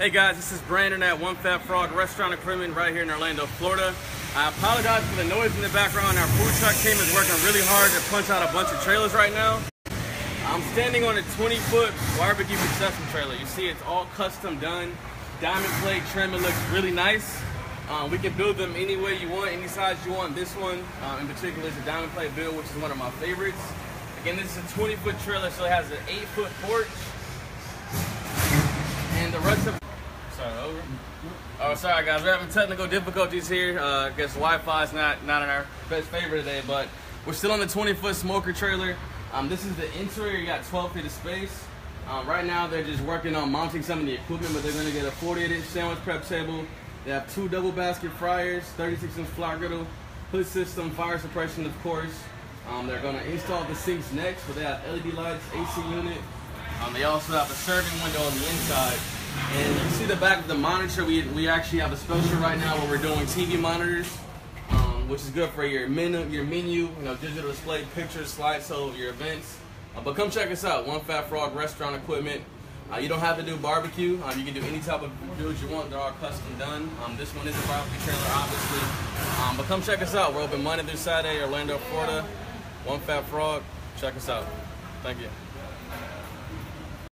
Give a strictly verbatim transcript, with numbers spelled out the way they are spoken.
Hey guys, this is Brandon at One Fat Frog Restaurant and Crimin right here in Orlando, Florida. I apologize for the noise in the background. Our food truck team is working really hard to punch out a bunch of trailers right now. I'm standing on a twenty foot barbecue concession trailer. You see it's all custom done. Diamond plate trim, it looks really nice. Uh, we can build them any way you want, any size you want. This one uh, in particular is a diamond plate build, which is one of my favorites. Again, this is a twenty foot trailer, so it has an eight foot porch. And the rest of Sorry, over. Oh, sorry guys, we're having technical difficulties here. Uh, I guess Wi-Fi is not, not in our best favor today, but we're still on the twenty foot smoker trailer. Um, this is the interior, you got twelve feet of space. Um, right now they're just working on mounting some of the equipment, but they're gonna get a forty-eight inch sandwich prep table. They have two double basket fryers, thirty-six inch flour griddle, hood system, fire suppression of course. Um, they're gonna install the sinks next, so they have L E D lights, A C unit. Um, they also have a serving window on the inside. And you see the back of the monitor, we, we actually have a special right now where we're doing T V monitors, um, which is good for your menu, your menu, you know, digital display, pictures, slideshow of your events. Uh, but come check us out, One Fat Frog Restaurant Equipment. Uh, you don't have to do barbecue, um, you can do any type of build you want, they're all custom done. Um, this one is a barbecue trailer, obviously. Um, but come check us out, we're open Monday through Saturday, Orlando, Florida. One Fat Frog, check us out. Thank you.